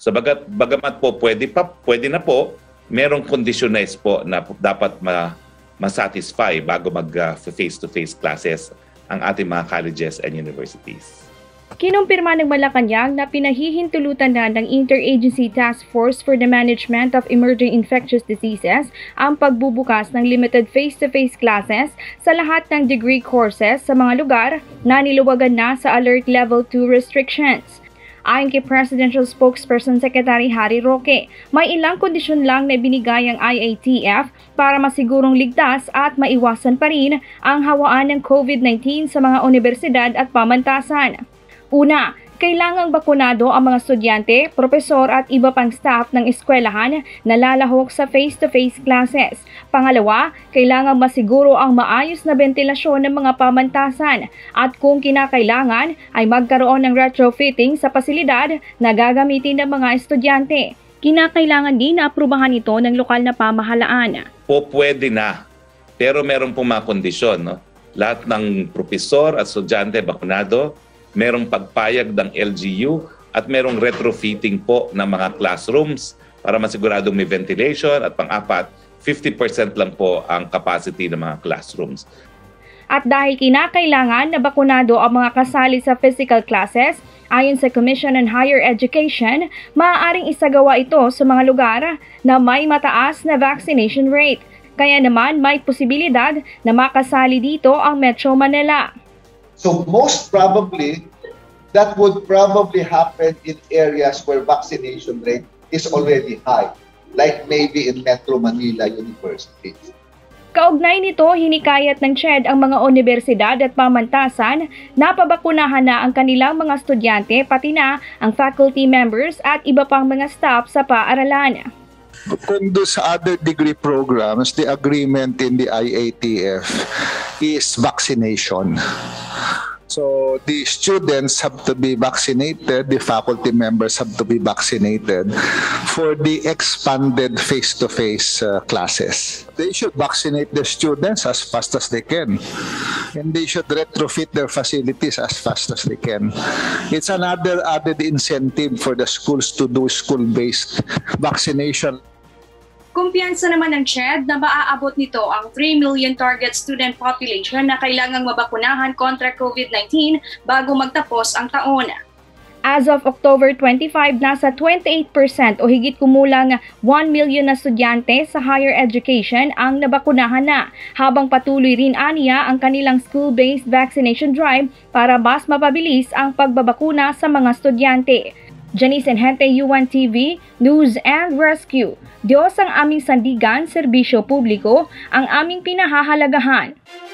Sabagat bagamat po pwede na po, merong conditioners po na dapat ma-satisfy bago mag-face-to-face classes ang ating mga colleges and universities. Kinumpirma ng Malacanang na pinahihintulutan na ng Interagency Task Force for the Management of Emerging Infectious Diseases ang pagbubukas ng limited face-to-face classes sa lahat ng degree courses sa mga lugar na niluwagan na sa Alert Level 2 restrictions. Ayon kay Presidential Spokesperson Secretary Harry Roque, may ilang kondisyon lang na binigay ang IATF para masigurong ligtas at maiwasan pa rin ang hawaan ng COVID-19 sa mga unibersidad at pamantasan. Una, kailangang bakunado ang mga estudyante, profesor at iba pang staff ng eskwelahan na lalahok sa face-to-face classes. Pangalawa, kailangang masiguro ang maayos na bentilasyon ng mga pamantasan at kung kinakailangan ay magkaroon ng retrofitting sa pasilidad na gagamitin ng mga estudyante. Kinakailangan din na aprubahan ito ng lokal na pamahalaan. Po pwede na, pero meron pong mga kondisyon. No? Lahat ng profesor at estudyante bakunado, merong pagpayag ng LGU at merong retrofitting po ng mga classrooms para masiguradong may ventilation at pang-apat, 50% lang po ang capacity ng mga classrooms. At dahil kinakailangan na bakunado ang mga kasali sa physical classes, ayon sa Commission on Higher Education, maaaring isagawa ito sa mga lugar na may mataas na vaccination rate. Kaya naman may posibilidad na makasali dito ang Metro Manila. So most probably, that would probably happen in areas where vaccination rate is already high, like maybe in Metro Manila University. Kaugnay nito, hinikayat ng CHED ang mga unibersidad at pamantasan na pabakunahan na ang kanilang mga estudyante pati na ang faculty members at iba pang mga staff sa paaralan. Kung doon sa other degree programs, the agreement in the IATF is vaccination. So the students have to be vaccinated, the faculty members have to be vaccinated for the expanded face-to-face classes. They should vaccinate their students as fast as they can, and they should retrofit their facilities as fast as they can. It's another added incentive for the schools to do school-based vaccination. Kumpiyansa naman ng CHED na maaabot nito ang 3 million target student population na kailangang mabakunahan kontra COVID-19 bago magtapos ang taon. As of October 25, nasa 28% o higit kumulang 1 million na estudyante sa higher education ang nabakunahan na, habang patuloy rin aniya ang kanilang school-based vaccination drive para mas mapabilis ang pagbabakuna sa mga estudyante. Jenny Sanhante, U1 TV, News and Rescue. Diyos ang aming sandigan, serbisyo publiko, ang aming pinahahalagahan.